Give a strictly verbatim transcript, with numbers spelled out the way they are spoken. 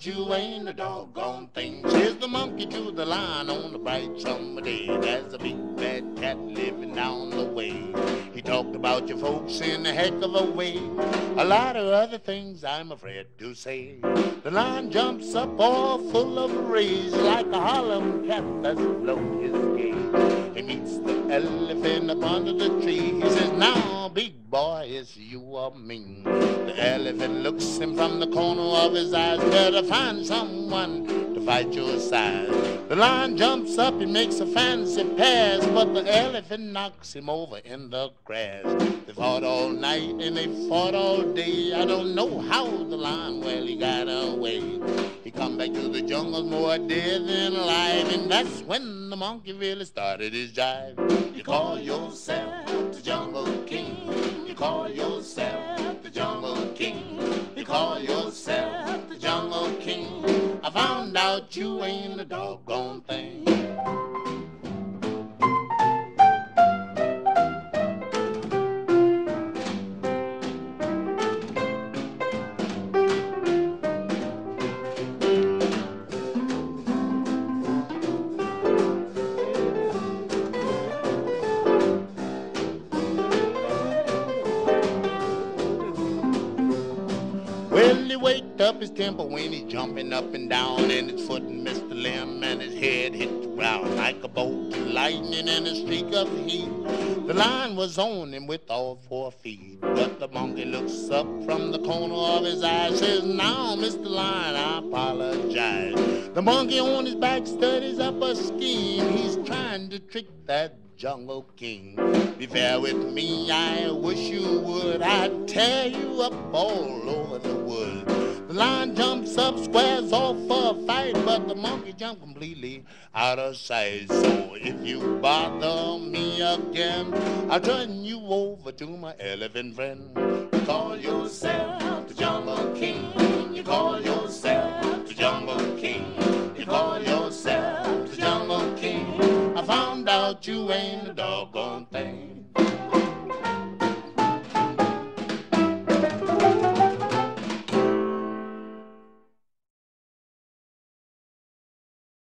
You ain't a doggone thing. She's the monkey to the lion on a bright summer day. There's a big fat cat living down the way. He talked about your folks in a heck of a way. A lot of other things I'm afraid to say. The lion jumps up all full of rage, like a Harlem cat that's blown his gauge. He meets the elephant up under the tree. He says, now, big boy, it's you or me. The elephant looks him from the corner of his eyes. Better find someone to fight your size. The lion jumps up, he makes a fancy pass, but the elephant knocks him over in the grass. They fought all night and they fought all day. I don't know how the lion, well, he got away. He come back to the jungle more dead than alive, and that's when the monkey really started his jive. You call yourself the jungle king. You call yourself the jungle king. You call yourself the jungle king. I found out you ain't a doggone thing. Waked up his temper when he's jumping up and down, and his foot missed the limb and his head hit the ground like a bolt of lightning and a streak of heat. The lion was on him with all four feet, but the monkey looks up from the corner of his eye, says, now, Mister Lion, I apologize. The monkey on his back studies up a scheme. He's trying to trick that jungle king. Be fair with me, I wish you would. I'd tear you up all over the wood. The lion jumps up, squares off for a fight, but the monkey jumped completely out of sight. So if you bother me again, I'll turn you over to my elephant friend. You call yourself the jungle king. You call yourself the jungle king. You call yourself the jungle king. I found out you ain't a doggone thing.